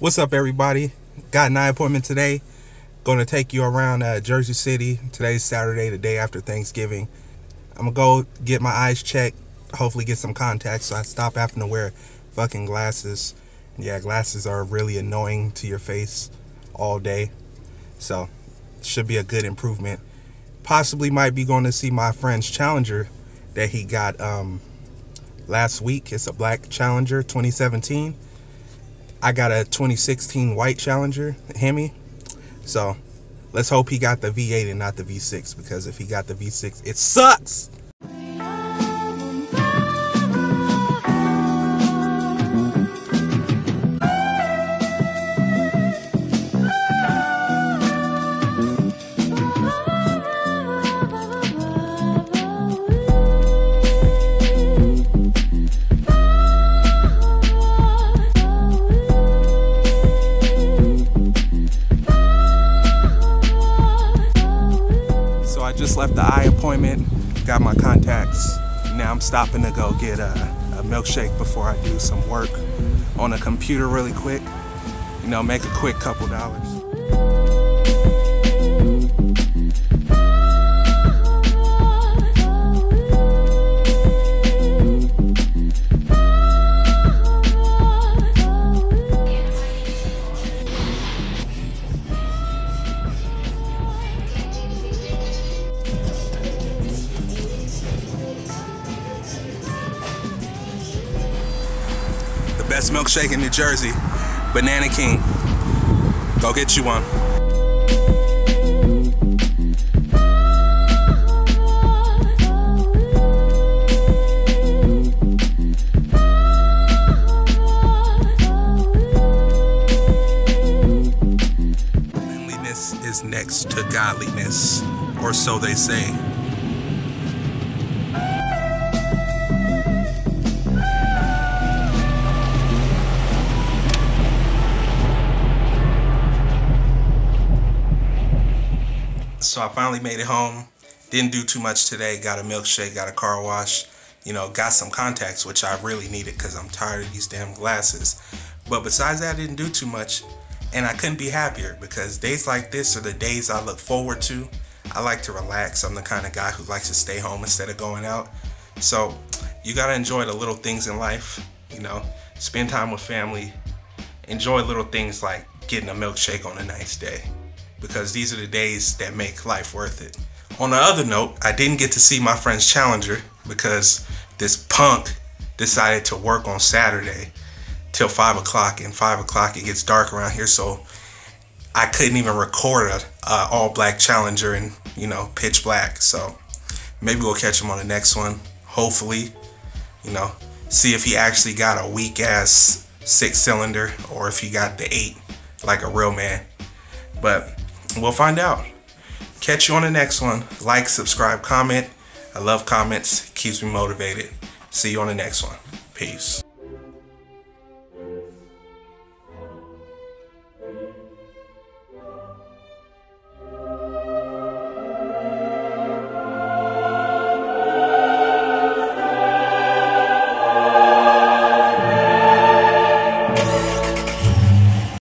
What's up, everybody? Got an eye appointment today. Gonna take you around Jersey City. Today's Saturday, the day after Thanksgiving. I'm gonna go get my eyes checked, hopefully get some contacts so I stop having to wear fucking glasses. Yeah, glasses are really annoying to your face all day, so should be a good improvement. Possibly might be going to see my friend's Challenger that he got last week. It's a black Challenger 2017. I got a 2016 white Challenger, Hemi. So let's hope he got the V8 and not the V6, because if he got the V6, it sucks. Just left the eye appointment, got my contacts. Now I'm stopping to go get a milkshake before I do some work on a computer really quick. You know, make a quick couple dollars. Best milkshake in New Jersey, Banana King. Go get you one. Friendliness is next to godliness, or so they say. So I finally made it home. Didn't do too much today. Got a milkshake, got a car wash, you know, got some contacts, which I really needed because I'm tired of these damn glasses. But besides that, I didn't do too much, and I couldn't be happier, because days like this are the days I look forward to. I like to relax. I'm the kind of guy who likes to stay home instead of going out. So you gotta enjoy the little things in life, you know, spend time with family, enjoy little things like getting a milkshake on a nice day, because these are the days that make life worth it. On the other note, I didn't get to see my friend's Challenger because this punk decided to work on Saturday till 5 o'clock, and 5 o'clock it gets dark around here, so I couldn't even record a all black Challenger and, you know, pitch black. So maybe we'll catch him on the next one, hopefully, you know, see if he actually got a weak ass 6-cylinder or if he got the 8 like a real man. But we'll find out. Catch you on the next one. Like, subscribe, comment. I love comments. Keeps me motivated. See you on the next one. Peace.